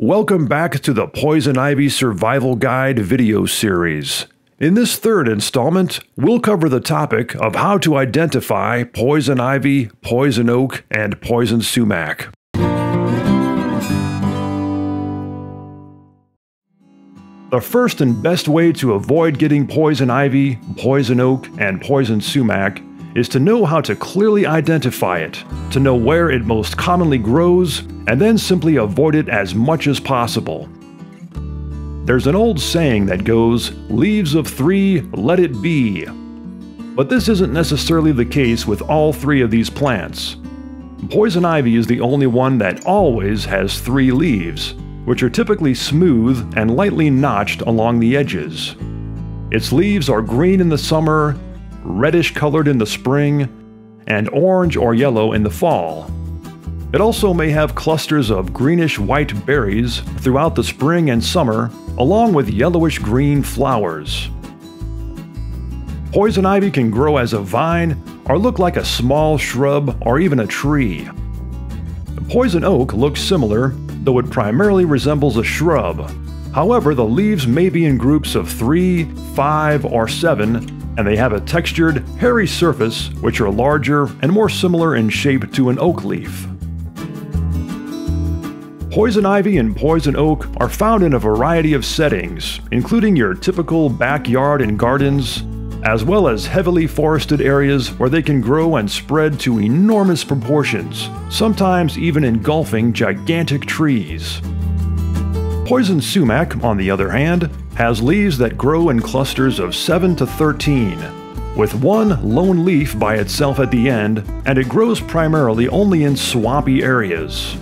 Welcome back to the Poison Ivy Survival Guide video series. In this third installment, we'll cover the topic of how to identify poison ivy, poison oak, and poison sumac. The first and best way to avoid getting poison ivy, poison oak, and poison sumac is to know how to clearly identify it, to know where it most commonly grows, and then simply avoid it as much as possible. There's an old saying that goes, "Leaves of three, let it be." But this isn't necessarily the case with all three of these plants. Poison ivy is the only one that always has three leaves, which are typically smooth and lightly notched along the edges. Its leaves are green in the summer, reddish colored in the spring, and orange or yellow in the fall. It also may have clusters of greenish-white berries throughout the spring and summer, along with yellowish-green flowers. Poison ivy can grow as a vine or look like a small shrub or even a tree. Poison oak looks similar, though it primarily resembles a shrub. However, the leaves may be in groups of 3, 5, or 7, and they have a textured, hairy surface which are larger and more similar in shape to an oak leaf. Poison ivy and poison oak are found in a variety of settings, including your typical backyard and gardens, as well as heavily forested areas where they can grow and spread to enormous proportions, sometimes even engulfing gigantic trees. Poison sumac, on the other hand, has leaves that grow in clusters of 7 to 13, with one lone leaf by itself at the end, and it grows primarily only in swampy areas.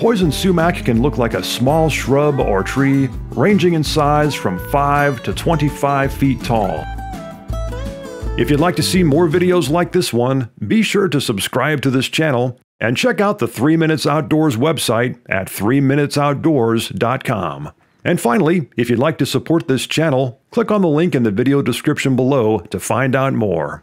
Poison sumac can look like a small shrub or tree, ranging in size from 5 to 25 feet tall. If you'd like to see more videos like this one, be sure to subscribe to this channel and check out the 3 Minutes Outdoors website at 3minutesoutdoors.com. And finally, if you'd like to support this channel, click on the link in the video description below to find out more.